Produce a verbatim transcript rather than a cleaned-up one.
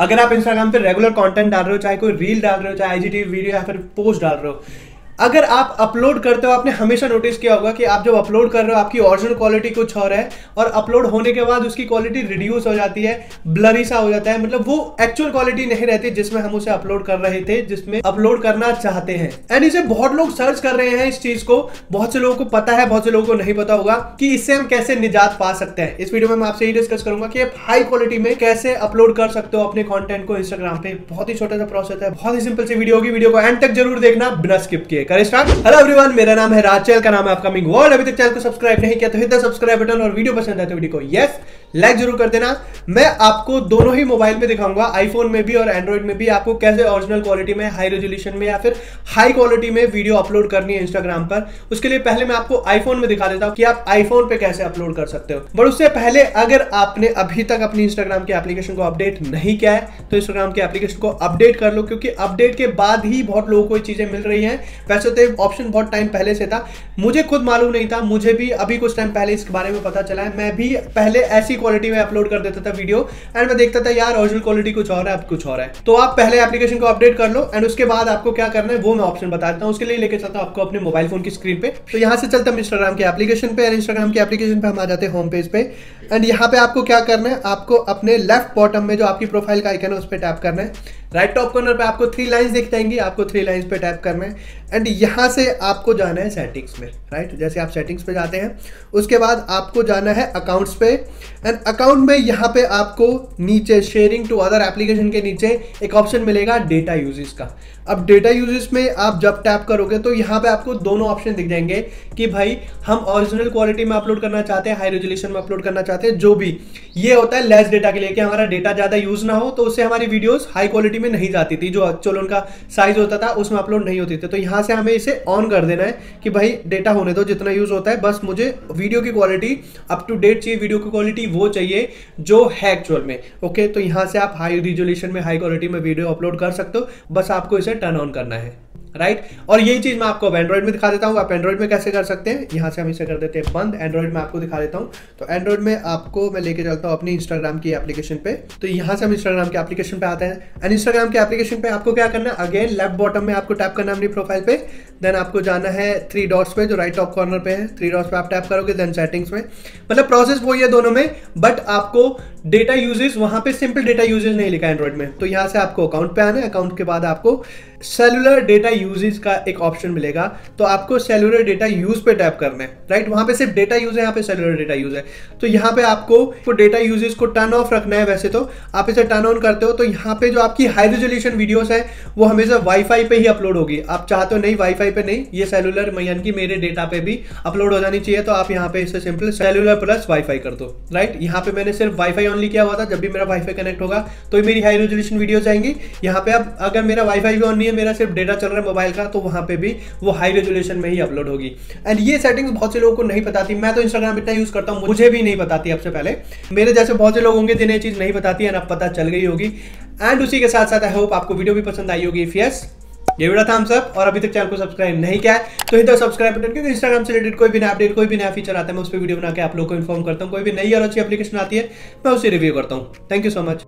अगर आप इंस्टाग्राम पे रेगुलर कंटेंट डाल रहे हो, चाहे कोई रील डाल रहे हो, चाहे आईजीटीवी वीडियो या फिर पोस्ट डाल रहे हो, अगर आप अपलोड करते हो, आपने हमेशा नोटिस किया होगा कि आप जब अपलोड कर रहे हो आपकी ओरिजिनल क्वालिटी कुछ और है और अपलोड होने के बाद उसकी क्वालिटी रिड्यूस हो जाती है, ब्लरी सा हो जाता है। मतलब वो एक्चुअल क्वालिटी नहीं रहती जिसमें हम उसे अपलोड कर रहे थे, जिसमें अपलोड करना चाहते हैं। एंड इसे बहुत लोग सर्च कर रहे हैं, इस चीज को बहुत से लोगों को पता है, बहुत से लोगों को नहीं पता होगा कि इससे हम कैसे निजात पा सकते हैं। इस वीडियो में मैं आपसे ये डिस्कस करूंगा कि आप हाई क्वालिटी में कैसे अपलोड कर सकते हो अपने कॉन्टेंट को इंस्टाग्राम पे। बहुत ही छोटा सा प्रोसेस है, बहुत ही सिंपल सी वीडियो होगी, वीडियो को एंड तक जरूर देखना बिना स्किप किए। हेलो एवरीवन, मेरा नाम है राज, चैनल का नाम है अपकमिंग वर्ल्ड। अभी तक चैनल को सब्सक्राइब नहीं किया तो हिट द सब्सक्राइब बटन, और वीडियो पसंद आए तो वीडियो को यस लाइक जरूर कर देना। मैं आपको दोनों ही मोबाइल में दिखाऊंगा, आईफोन में भी और एंड्रॉइड में भी, आपको कैसे ओरिजिनल क्वालिटी में, हाई रेजोल्यूशन में या फिर हाई क्वालिटी में वीडियो अपलोड करनी है इंस्टाग्राम पर। उसके लिए पहले मैं आपको आईफोन में दिखा देता हूँ कि आप आईफोन पे कैसे अपलोड कर सकते हो। बट उससे पहले अगर आपने अभी तक अपनी इंस्टाग्राम की एप्लीकेशन को अपडेट नहीं किया है तो इंस्टाग्राम की एप्लीकेशन को अपडेट कर लो, क्योंकि अपडेट के बाद ही बहुत लोगों को चीजें मिल रही है। वैसे तो ऑप्शन बहुत टाइम पहले से था, मुझे खुद मालूम नहीं था, मुझे भी अभी कुछ टाइम पहले इसके बारे में पता चला है। मैं भी पहले ऐसी क्वालिटी में अपलोड कर देता था वीडियो, एंड मैं देखता था यार ओरिजिनल क्वालिटी कुछ और है, अब कुछ और है। तो आप पहले एप्लीकेशन को अपडेट कर लो, एंड उसके बाद आपको क्या करना है वो मैं ऑप्शन बता देता हूँ। उसके लिए लेके चलता हूँ आपको अपने मोबाइल फोन की स्क्रीन पे। तो यहाँ से चलता हूँ इंस्टाग्राम के एप्लीकेशन पे, एंड इंस्टाग्राम के एप्लीकेशन पे हम आ जाते हैं होम पेज पे। एंड यहाँ पे आपको क्या करना है, आपको अपने लेफ्ट बॉटम में जो आपकी प्रोफाइल का आइकन है उस पर टैप करना है। राइट टॉप कॉर्नर पे आपको थ्री लाइंस दिख जाएंगी, आपको थ्री लाइंस पे टैप करना है। एंड यहाँ से आपको जाना है सेटिंग्स में, राइट right? जैसे आप सेटिंग्स पे जाते हैं उसके बाद आपको जाना है अकाउंट्स पे। एंड अकाउंट में यहाँ पे आपको नीचे शेयरिंग टू अदर एप्लीकेशन के नीचे एक ऑप्शन मिलेगा डेटा यूजेस का। अब डेटा यूजेस में आप जब टैप करोगे तो यहाँ पे आपको दोनों ऑप्शन दिख जाएंगे कि भाई हम ओरिजिनल क्वालिटी में अपलोड करना चाहते हैं, हाई रेजोल्यूशन में अपलोड करना चाहते हैं, जो भी ये होता है लेस डेटा के लिए कि हमारा डेटा ज़्यादा यूज ना हो, तो उससे हमारी वीडियोज़ हाई क्वालिटी में नहीं जाती थी, जो एक्चुअल उनका साइज होता था उसमें अपलोड नहीं होती थी। तो यहाँ से हमें इसे ऑन कर देना है कि भाई डेटा होने दो जितना यूज होता है, बस मुझे वीडियो की क्वालिटी अप टू डेट चाहिए, वीडियो की क्वालिटी वो चाहिए जो है एक्चुअल में। ओके, तो यहाँ से आप हाई रिजोल्यूशन में, हाई क्वालिटी में वीडियो अपलोड कर सकते हो, बस आपको इसे टर्न ऑन करना है, राइट right? और यही चीज मैं आपको अब एंड्रॉइड में दिखा देता हूँ, आप एंड्रॉइड में कैसे कर सकते हैं। यहाँ से हम इसे कर देते हैं बंद, एंड्रॉइड में आपको दिखा देता हूँ। तो एंड्रॉइड में आपको मैं लेके चलता हूँ अपनी इंस्टाग्राम की एप्लीकेशन पे। तो यहाँ से हम इंस्टाग्राम के एप्लीकेशन पे आते हैं, एंड इंस्टाग्राम के एप्लीकेशन पे आपको क्या करना है, अगेन लेफ्ट बॉटम में आपको टैप करना है अपनी प्रोफाइल पे। देन आपको जाना है थ्री डॉट्स पे जो राइट टॉप कॉर्नर पे है, थ्री डॉट्स पे आप टैप करोगे, देन सेटिंग्स में। मतलब प्रोसेस वही है दोनों में, बट आपको डेटा यूजेस वहाँ पे सिंपल डेटा यूजेस नहीं लिखा एंड्रॉइड में। तो यहाँ से आपको अकाउंट पे आना है, अकाउंट के बाद आपको सेलुलर डेटा यूजेस का एक ऑप्शन मिलेगा, तो आपको सेलुलर डेटा यूज पे टैप करना है, राइट। वहाँ पे सिर्फ डेटा यूज है, यहाँ पे सेलुलर डेटा यूज है। तो यहाँ पे आपको डेटा यूजेस को टर्न ऑफ रखना है, वैसे तो आप इसे टर्न ऑन करते हो तो यहाँ पे जो आपकी हाई रेजोल्यूशन वीडियोस है वो हमेशा वाईफाई पे ही अपलोड होगी। आप चाहते हो नहीं वाईफाई पे नहीं, ये सेलुलर मैन की मेरे डेटा पे भी अपलोड हो जानी चाहिए, तो आप यहाँ पे इसे सिंपल सेलुलर प्लस वाईफाई कर दो, राइट। यहाँ पे मैंने सिर्फ वाईफाई ऑनली किया हुआ था, जब भी मेरा वाईफाई कनेक्ट होगा तो मेरी हाई रेजोल्यूशन वीडियोस आएंगी। यहाँ पे अब अगर मेरा वाईफाई भी ऑन नहीं है, मेरा सिर्फ डेटा चल रहा है मोबाइल का, तो वहाँ पे भी वो हाई रेजोल्यूशन में ही अपलोड होगी। एंड ये सेटिंग्स बहुत से लोगों को नहीं पता थी, मैं तो इंस्टाग्राम इतना यूज करता हूँ, मुझे भी नहीं पता थी आपसे पहले, मेरे जैसे बहुत से लोग होंगे जिन्हें चीज़ नहीं पता थी, एंड अब पता चल गई होगी। एंड उसी के साथ साथ आई होप आपको वीडियो भी पसंद आई होगी। इफ यस, ये वीडियो थम्स अप, और अभी तक चैनल को सब्सक्राइब नहीं किया है तो हिट द सब्सक्राइब बटन, क्योंकि इंस्टाग्राम से रिलेटेड कोई भी नया अपडेट, कोई भी नया फीचर आता है मैं उस पर वीडियो बना के आप लोगों को इन्फॉर्म करता हूँ। कोई भी नई और अच्छी एप्लीकेशन आती है मैं उसे रिव्यू करता हूँ। Thank you so much.